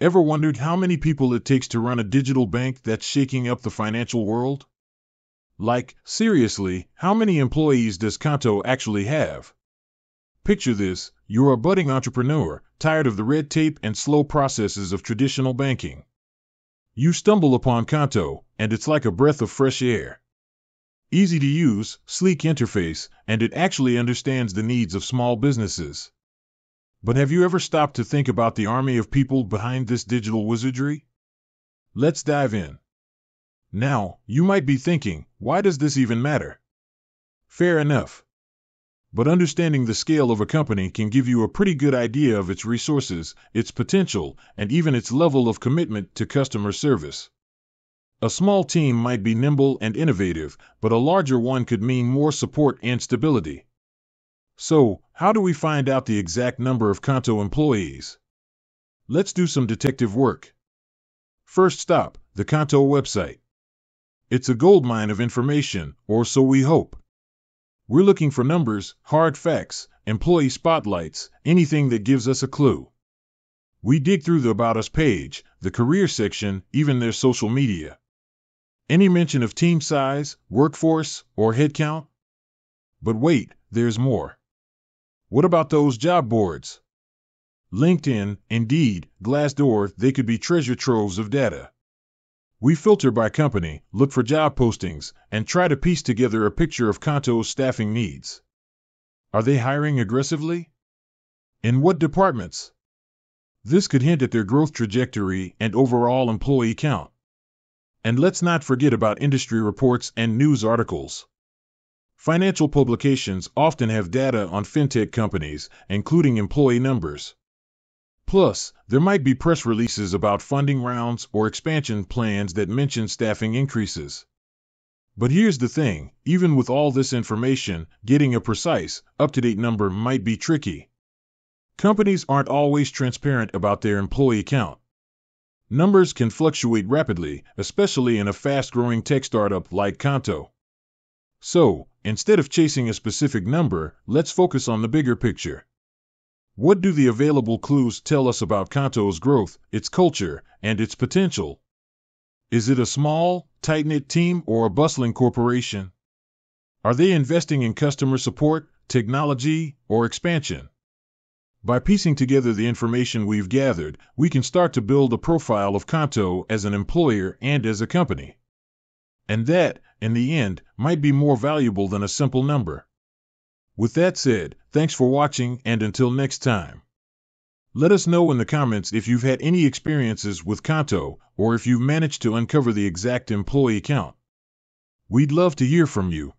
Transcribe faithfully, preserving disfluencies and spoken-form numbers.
Ever wondered how many people it takes to run a digital bank that's shaking up the financial world? Like, seriously, how many employees does Qonto actually have? Picture this, you're a budding entrepreneur, tired of the red tape and slow processes of traditional banking. You stumble upon Qonto, and it's like a breath of fresh air. Easy to use, sleek interface, and it actually understands the needs of small businesses. But have you ever stopped to think about the army of people behind this digital wizardry? Let's dive in. Now, you might be thinking, why does this even matter? Fair enough. But understanding the scale of a company can give you a pretty good idea of its resources, its potential, and even its level of commitment to customer service. A small team might be nimble and innovative, but a larger one could mean more support and stability. So, how do we find out the exact number of Qonto employees? Let's do some detective work. First stop, the Qonto website. It's a goldmine of information, or so we hope. We're looking for numbers, hard facts, employee spotlights, anything that gives us a clue. We dig through the About Us page, the career section, even their social media. Any mention of team size, workforce, or headcount? But wait, there's more. What about those job boards? LinkedIn, Indeed, Glassdoor, they could be treasure troves of data. We filter by company, look for job postings, and try to piece together a picture of Qonto's staffing needs. Are they hiring aggressively? In what departments? This could hint at their growth trajectory and overall employee count. And let's not forget about industry reports and news articles. Financial publications often have data on fintech companies, including employee numbers. Plus, there might be press releases about funding rounds or expansion plans that mention staffing increases. But here's the thing, even with all this information, getting a precise, up-to-date number might be tricky. Companies aren't always transparent about their employee count. Numbers can fluctuate rapidly, especially in a fast-growing tech startup like Qonto. So, instead of chasing a specific number, let's focus on the bigger picture. What do the available clues tell us about Qonto's growth, its culture, and its potential? Is it a small, tight-knit team or a bustling corporation? Are they investing in customer support, technology, or expansion? By piecing together the information we've gathered, we can start to build a profile of Qonto as an employer and as a company. And that, in the end, might be more valuable than a simple number. With that said, thanks for watching, and until next time. Let us know in the comments if you've had any experiences with Qonto, or if you've managed to uncover the exact employee count. We'd love to hear from you.